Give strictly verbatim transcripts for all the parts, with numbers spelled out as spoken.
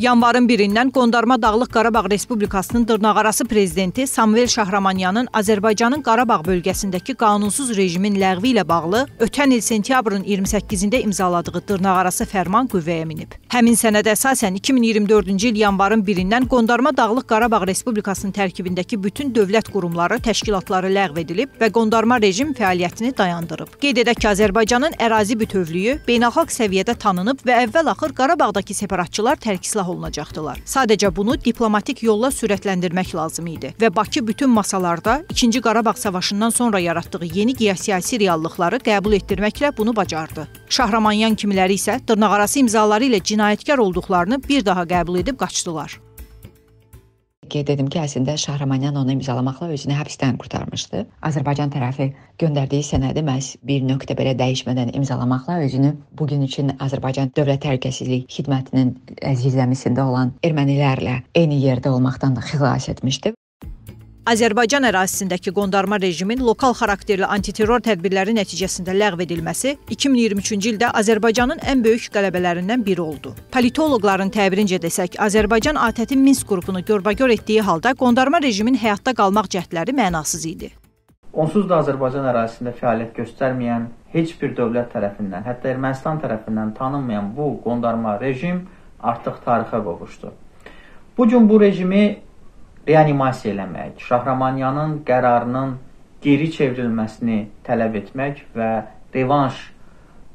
Yanvarın birindən Qondarma Dağlıq Qarabağ Respublikasının dırnaqarası prezidenti Samuel Şahramanyanın Azərbaycanın Qarabağ bölgəsindəki qanunsuz rejimin ləğvi ilə bağlı ötən il sentyabrın iyirmi səkkizində imzaladığı dırnaqarası fərman qüvvəyə minib. Həmin sənədə əsasən iki min iyirmi dördüncü il yanvarın birindən Qondarma Dağlıq Qarabağ Respublikasının tərkibindəki bütün dövlət qurumları, təşkilatları ləğv edilib və qondarma rejim fəaliyyətini dayandırıb. Qeyd edək ki, Azərbaycanın ərazi bütövlüyü beynəlxalq səviyyədə tanınıb və əvvəl-axır Qarabağdakı separatçılar tərksilah olunacaqdılar. Sadəcə bunu diplomatik yolla sürətləndirmək lazım idi və Bakı bütün masalarda ikinci Qarabağ savaşından sonra yaratdığı yeni geosiyasi reallıqları qəbul etdirməklə bunu bacardı. Şahramanyan kimiləri isə dırnaqarası imzaları ilə cinayətkar olduqlarını bir daha qəbul edib qaçdılar. Qeyd edim ki, əslində Şahramanyan onu imzalamaqla özünü həbsdən qurtarmışdı. Azərbaycan tərəfi göndərdiyi sənədi məhz bir nöqtə belə dəyişmədən imzalamaqla özünü bugün üçün Azərbaycan Dövlət Təhlükəsizlik Xidmətinin zirzəmisində olan ermənilərlə eyni yerdə olmaqdan da xilas etmişdi. Azərbaycan ərazisindəki qondarma rejimin lokal xarakterli antiterror tədbirləri nəticəsində ləğv edilməsi iki min iyirmi üçüncü ildə Azərbaycanın ən böyük qələbələrindən biri oldu. Politoloqların təbirincə desək, Azərbaycan ATƏT-in Minsk qrupunu görbagör etdiyi halda qondarma rejimin həyatda qalmaq cəhdləri mənasız idi. Onsuz da Azərbaycan ərazisində fəaliyyət göstərməyən heç bir dövlət tərəfindən, hətta Ermənistan tərəfindən tanınmayan bu qondarma rejim artıq tarixə qovuşdu. Bugün bu rejimi reanimasiya eləmək, Şahramanyanın qərarının geri çevrilməsini tələb etmək və revanş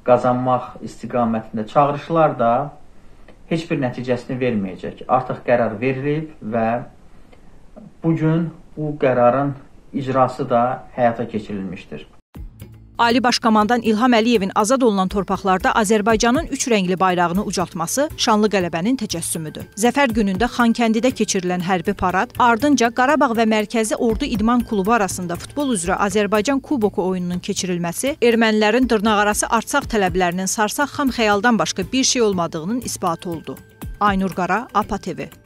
qazanmaq istiqamətində çağırışlar da heç bir nəticəsini verməyəcək. Artıq qərar verilib və bugün bu qərarın icrası da həyata keçirilmişdir. Ali Başkomandan İlham Əliyevin azad olunan torpaqlarda Azərbaycanın üç rəngli bayrağını ucaltması şanlı qələbənin təcəssümüdür. Zəfər günündə Xankəndidə keçirilən hərbi parad, ardınca Qarabağ və Mərkəzi Ordu İdman Klubu arasında futbol üzrə Azərbaycan Kuboku oyununun keçirilməsi ermənilərin dırnaqarası Artsax tələblərinin sarsaq xam xəyaldan başqa bir şey olmadığının isbatı oldu. Aynur Qara, A P A T V.